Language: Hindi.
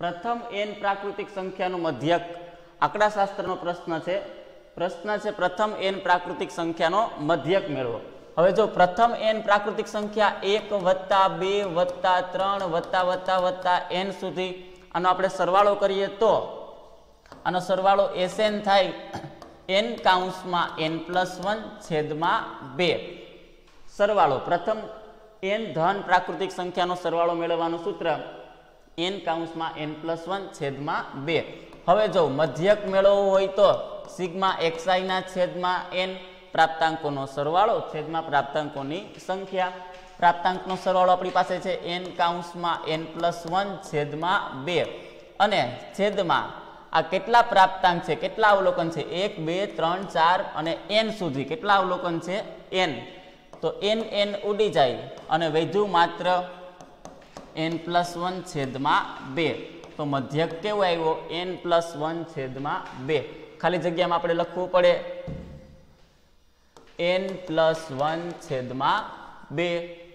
प्रथम एन प्राकृतिक संख्यानु मध्यक आंकड़ाशास्त्रनो प्रश्न छे। प्रश्न छे प्रथम एन प्राकृतिक संख्यानो मध्यक मेळवो। हवे जो प्रथम एन प्राकृतिक संख्या 1 + 2 + 3 + n सुधी आनो आपणे सरवाळो करीए तो आनो सरवाळो Sn थाय n काउंसमां n + 1 / 2। सरवाळो प्रथम n धन प्राकृतिक संख्यानो सरवाळो मेळवવાનું सूत्र n काउंसमां n + 1 / 2। हवे जो मध्यक मेळवવો હોય तो σxi/n प्राप्तांकोनो सरवाळो छेदमां प्राप्तांकोनी संख्या। प्राप्तांकनो सरवाळो आपणी पासे छे n काउंसमां n + 1 / 2 अने छेदमां आ केटला प्राप्तांक छे, केटला अवलोकन छे 1 2 3 4 अने n सुधी केटला अवलोकन छे n, तो n n उडी जाय अने वेज्यु मात्र n + 1 / 2। तो मध्यक केवो आव्यो n + 1 / 2। खाली जग्या में आपणे लखवू पड़े n + 1 / 2।